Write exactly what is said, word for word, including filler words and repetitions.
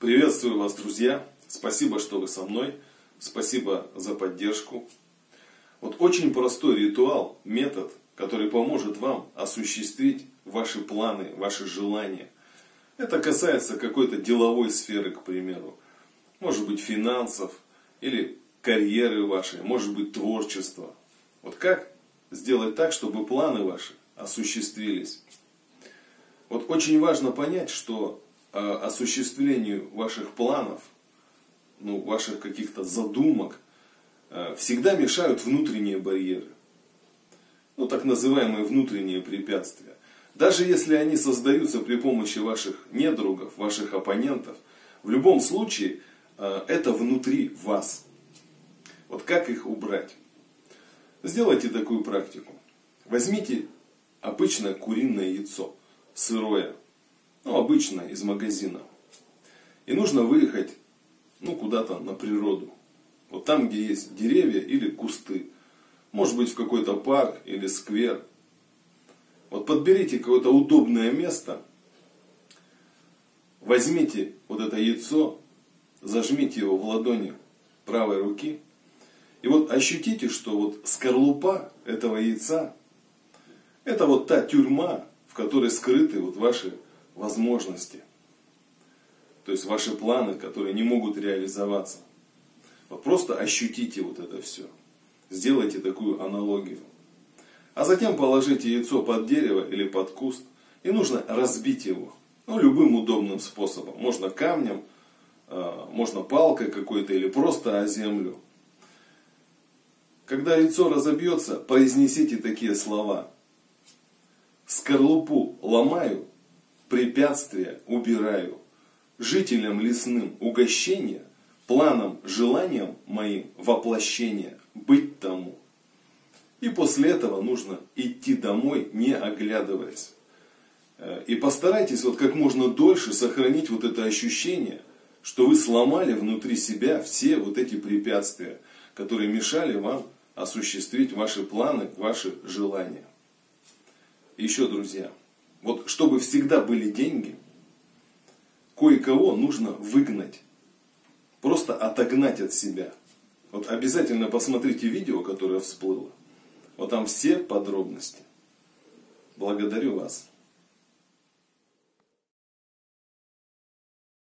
Приветствую вас, друзья! Спасибо, что вы со мной. Спасибо за поддержку. Вот очень простой ритуал, метод, который поможет вам осуществить ваши планы, ваши желания. Это касается какой-то деловой сферы, к примеру. Может быть, финансов или карьеры вашей, может быть, творчества. Вот как сделать так, чтобы планы ваши осуществились? Вот очень важно понять, что э, осуществлению ваших планов, ну, ваших каких-то задумок, э, всегда мешают внутренние барьеры. Ну, так называемые внутренние препятствия. Даже если они создаются при помощи ваших недругов, ваших оппонентов, в любом случае э, это внутри вас. Вот как их убрать? Сделайте такую практику. Возьмите обычное куриное яйцо, сырое, ну обычно из магазина. И нужно выехать, ну куда-то на природу. Вот там, где есть деревья или кусты. Может быть, в какой-то парк или сквер. Вот подберите какое-то удобное место. Возьмите вот это яйцо, зажмите его в ладони правой руки. И вот ощутите, что вот скорлупа этого яйца, это вот та тюрьма, в которой скрыты вот ваши возможности. То есть ваши планы, которые не могут реализоваться. Вот просто ощутите вот это все. Сделайте такую аналогию. А затем положите яйцо под дерево или под куст. И нужно разбить его. Ну, любым удобным способом. Можно камнем, можно палкой какой-то или просто о землю. Когда яйцо разобьется, произнесите такие слова. Скорлупу ломаю, препятствия убираю. Жителям лесным угощение, планам, желаниям моим воплощение, быть тому. И после этого нужно идти домой, не оглядываясь. И постарайтесь вот как можно дольше сохранить вот это ощущение, что вы сломали внутри себя все вот эти препятствия, которые мешали вам осуществить ваши планы, ваши желания. Еще, друзья, вот чтобы всегда были деньги, кое-кого нужно выгнать, просто отогнать от себя. Вот обязательно посмотрите видео, которое всплыло. Вот там все подробности. Благодарю вас.